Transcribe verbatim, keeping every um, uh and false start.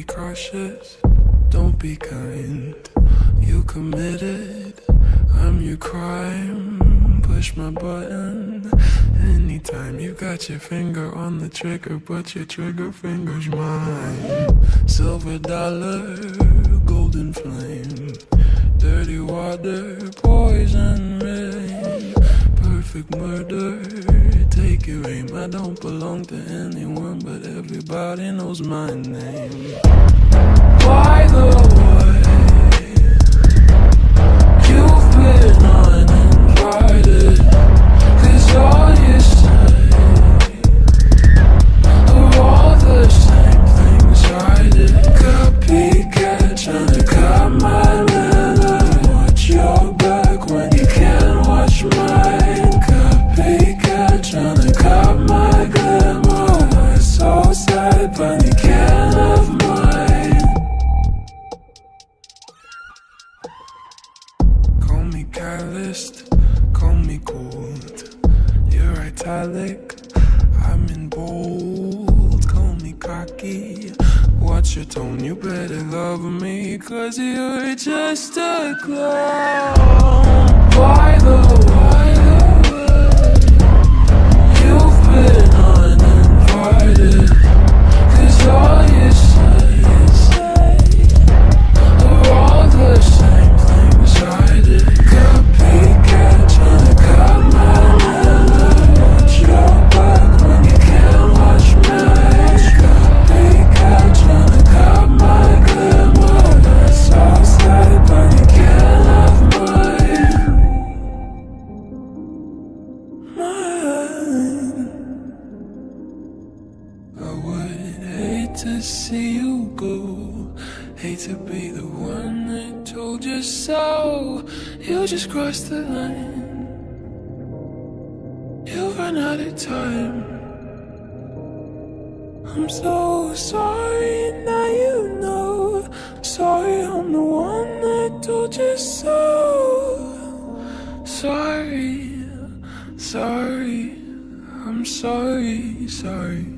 be cautious, don't be kind. You committed, I'm your crime. Push my button anytime. You got your finger on the trigger, but your trigger finger's mine. Silver dollar, golden flame, dirty water, poison rain, perfect murder, take your aim. I don't belong to anyone, but everybody knows my name. By the way, you've been uninvited, 'cause all you say are all the same things I did. Copycat trying to cut my manner, watch your back when you can't watch mine. Copycat trying to cut my glamour, I'm so sad but you can't have mine. Call me calloused, call me cold, you're italic, I'm in bold. Call me cocky, watch your tone, you better love me, 'cause you're just a clown. By the way, you've been uninvited, 'cause all you say are all the same things I did. Copycat trying to cut my melody, watch your back when you can't watch mine. Copycat trying to cut my glamour, that's all sad but you can't have mine. Mine. I would hate to see you go, hate to be the one that told you so. You just crossed the line, you've run out of time. I'm so sorry, now you know. Sorry, I'm the one that told you so. Sorry, sorry, I'm sorry, sorry.